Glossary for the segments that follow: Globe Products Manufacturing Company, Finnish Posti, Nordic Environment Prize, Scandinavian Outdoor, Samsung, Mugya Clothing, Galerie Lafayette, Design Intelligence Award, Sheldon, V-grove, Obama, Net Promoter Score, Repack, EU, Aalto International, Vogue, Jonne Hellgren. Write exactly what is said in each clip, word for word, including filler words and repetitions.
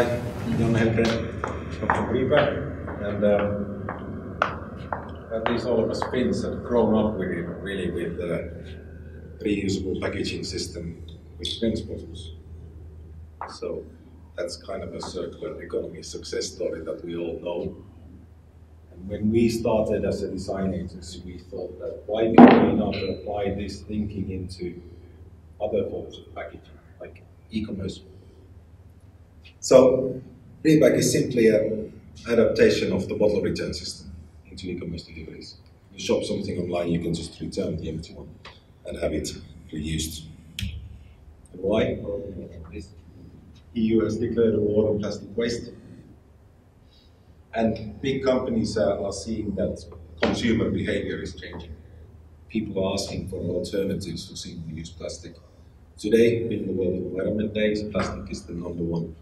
Hi, Jonne Hellgren from Repack, and um, at least all of us Finns have grown up with it, really with the reusable packaging system with Finnish bottles. So that's kind of a circular economy success story that we all know. And when we started as a design agency, we thought that why do we not apply this thinking into other forms of packaging, like e-commerce? So Repack is simply an adaptation of the bottle return system into e-commerce deliveries. You shop something online, you can just return the empty one and have it reused. And why? E U has declared a war on plastic waste, and big companies uh, are seeing that consumer behavior is changing. People are asking for alternatives to single-use plastic. Today, in the World Environment Day, plastic is the number one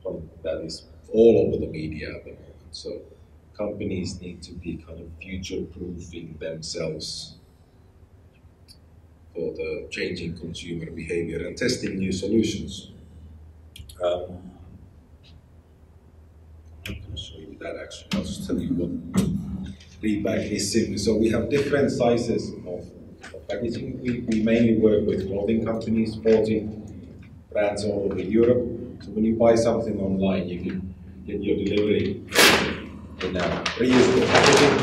problem that is all over the media at the moment. So companies need to be kind of future-proofing themselves for the changing consumer behavior and testing new solutions. Um, I'm not going to show you that actually, I'll just tell you what Repack is simply. So we have different sizes of, of packaging. We, we mainly work with clothing companies, forty brands all over Europe. So when you buy something online, you can get your delivery in a reusable packaging.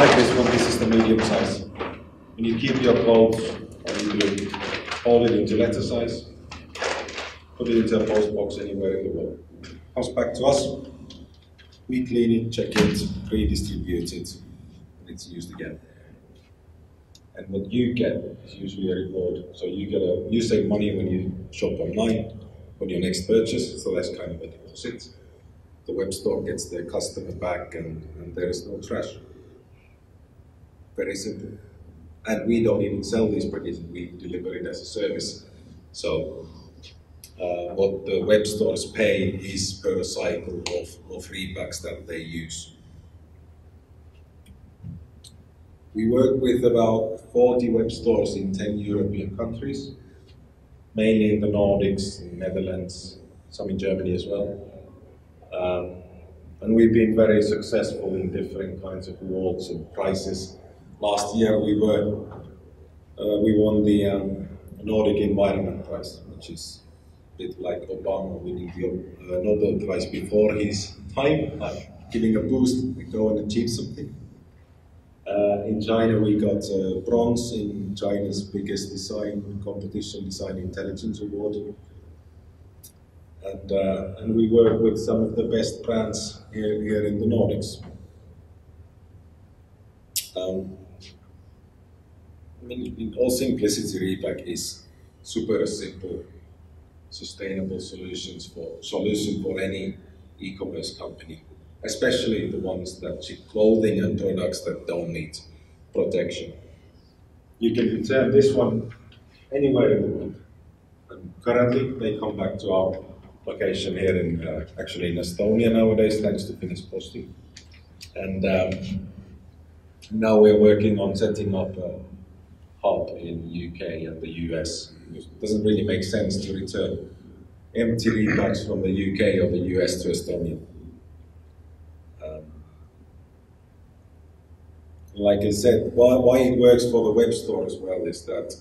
Like this one, this is the medium size. When you keep your clothes, or you do fold it into letter size, put it into a post box anywhere in the world. Comes back to us, we clean it, check it, redistribute it, and it's used again. And what you get is usually a reward. So you get a, you save money when you shop online, on your next purchase, so that's kind of a deposit. The web store gets their customer back, and, and there is no trash. Very simple. And we don't even sell these packages, we deliver it as a service. So uh, what the web stores pay is per cycle of, of repacks that they use. We work with about forty web stores in ten European countries, mainly in the Nordics, in the Netherlands, some in Germany as well. Um, and we've been very successful in different kinds of awards and prizes. Last year we were, uh, we won the um, Nordic Environment Prize, which is a bit like Obama winning the uh, Nobel Prize before his time, like giving a boost, we go and achieve something. Uh, in China, we got uh, bronze in China's biggest design competition, Design Intelligence Award. And, uh, and we work with some of the best brands here, here in the Nordics. Um, I mean, in all simplicity, Repack is super simple, sustainable solutions for, solution for any e-commerce company, especially the ones that ship clothing and products that don't need protection. You can return this one anywhere in the world. And currently, they come back to our location here in, uh, actually in Estonia nowadays, thanks to Finnish Posti. And um, now we're working on setting up a hub in the U K and the U S. It doesn't really make sense to return empty repacks from the U K or the U S to Estonia. Like I said, why, why it works for the web store as well is that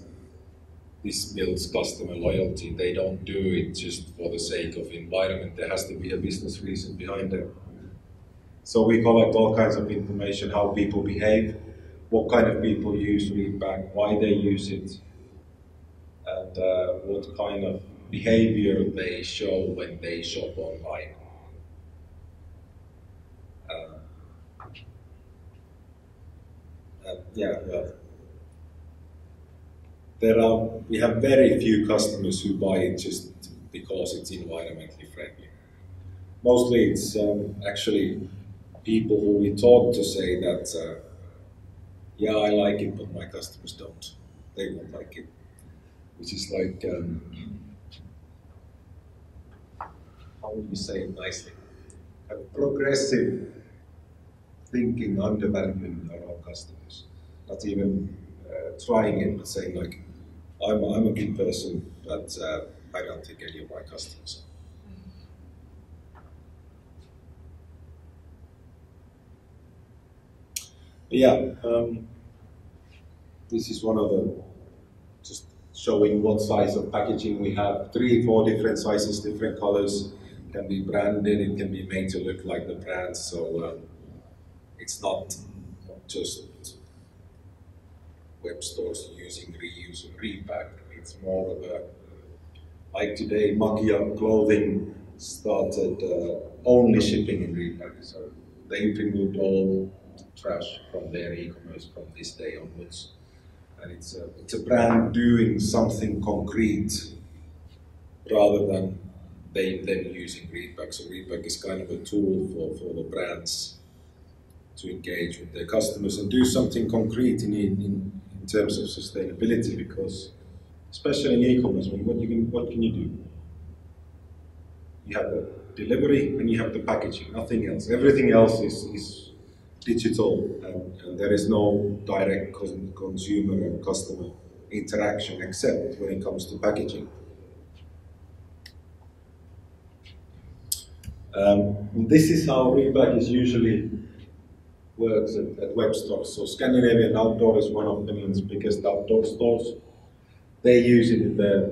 this builds customer loyalty. They don't do it just for the sake of environment. There has to be a business reason behind it. So we collect all kinds of information, how people behave, what kind of people use Repack, why they use it, and uh, what kind of behavior they show when they shop online. Uh, Uh, yeah, well, there are, we have very few customers who buy it just because it's environmentally friendly. Mostly it's um, actually people who we talk to say that, uh, yeah, I like it, but my customers don't. They won't like it, which is like, um, how would you say it nicely? A progressive thinking undervaluing our customers, not even uh, trying it, but saying like, I'm, I'm a good person, but uh, I don't think any of my customers are. Yeah, um, this is one of the, just showing what size of packaging we have. Three, four different sizes, different colors. It can be branded, it can be made to look like the brands, so um, it's not just web stores using reuse and repack. It's more of a, like today, Mugya Clothing started uh, only shipping in repack, so they removed all trash from their e-commerce from this day onwards. And it's a, it's a brand doing something concrete rather than they then using Repack. So Repack is kind of a tool for, for the brands to engage with their customers and do something concrete in, in, in terms of sustainability, because especially in e-commerce, what, you can, what can you do? You have the delivery and you have the packaging, nothing else. Everything else is, is digital, and, and there is no direct con consumer and customer interaction except when it comes to packaging. Um, this is how Repack is usually works at, at web stores. So Scandinavian Outdoor is one of Finland's biggest outdoor stores. They use it in their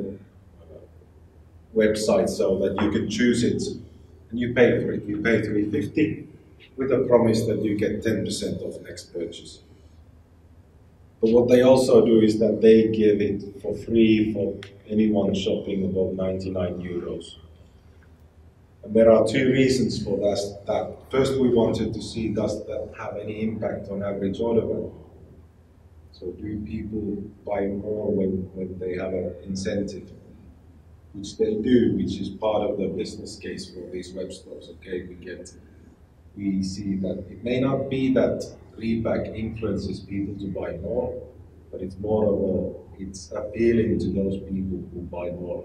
website so that you can choose it and you pay for it. You pay three fifty with a promise that you get ten percent off next purchase. But what they also do is that they give it for free for anyone shopping above ninety-nine euros. And there are two reasons for that. that. First, we wanted to see, does that have any impact on average order value? So do people buy more when, when they have an incentive? Which they do, which is part of the business case for these web stores. Okay, we get, we see that it may not be that Repack influences people to buy more, but it's more of a, it's appealing to those people who buy more.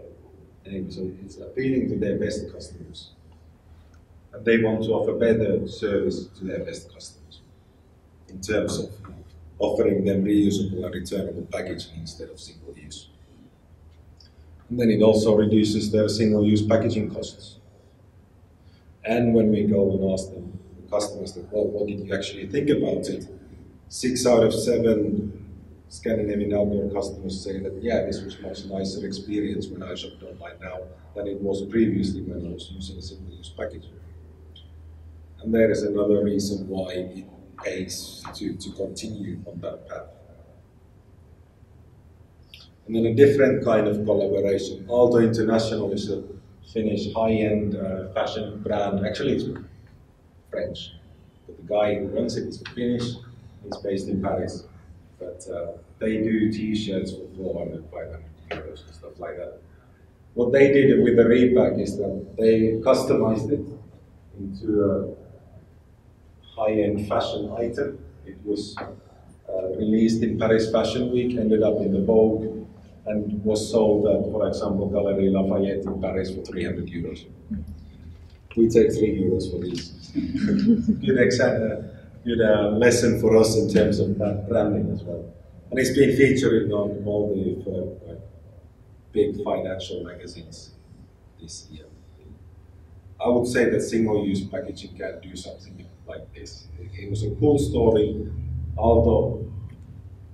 Anyway, so it's appealing to their best customers. And they want to offer better service to their best customers in terms of offering them reusable and returnable packaging instead of single use. And then it also reduces their single-use packaging costs. And when we go and ask them, the customers, that, well, what did you actually think about it? Six out of seven Scandinavian Outdoor customers say that, yeah, this was much nicer experience when I shopped online now than it was previously when I was using single-use packaging. And there is another reason why it pays to, to continue on that path. And then a different kind of collaboration. Aalto International is a Finnish high-end uh, fashion brand. Actually, it's French, but the guy who runs it is Finnish. He's based in Paris, but uh, they do T-shirts for four hundred, five hundred euros and stuff like that. What they did with the Repack is that they customized it into a high-end fashion item. It was uh, released in Paris Fashion Week, ended up in the Vogue, and was sold at, for example, Galerie Lafayette in Paris for three hundred euros. We take three euros for this. good uh, good uh, lesson for us in terms of branding as well. And it's been featured on all the uh, big financial magazines this year. I would say that single-use packaging can do something like this. It was a cool story, although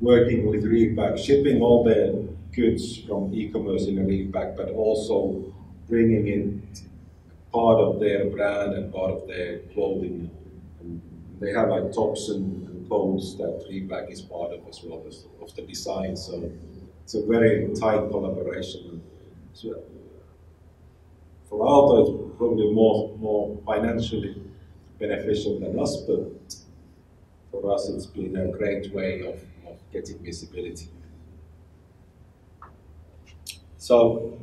working with Repack, shipping all the goods from e-commerce in a Repack, but also bringing in part of their brand and part of their clothing. And they have like tops and coats that Repack is part of as well as of the design. So it's a very tight collaboration. So for Aalto, it's probably more more financially beneficial than us, but for us, it's been a great way of, of getting visibility. So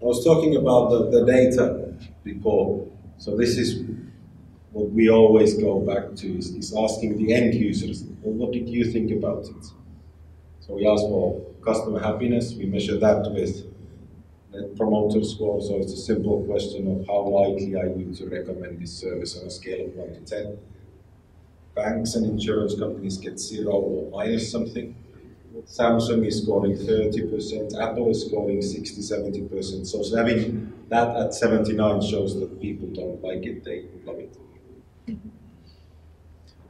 I was talking about the, the data before. So this is what we always go back to, is, is asking the end users, well, what did you think about it? So we ask for customer happiness. We measure that with Net Promoter Score. So it's a simple question of how likely are you to recommend this service on a scale of one to ten. Banks and insurance companies get zero or minus something. Samsung is scoring thirty percent, Apple is scoring sixty, seventy percent. So having that at seventy-nine shows that people don't like it, they love it. Mm-hmm.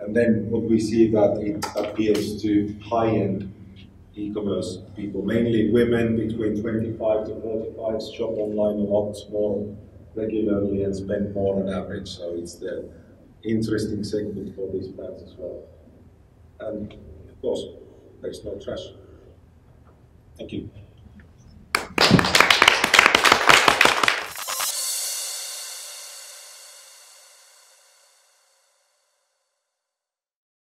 And then what we see that it appeals to high-end e-commerce people, mainly women between twenty-five to forty-five, shop online a lot more regularly and spend more on average. So it's the interesting segment for these brands as well. And of course, there's no trash. Thank you.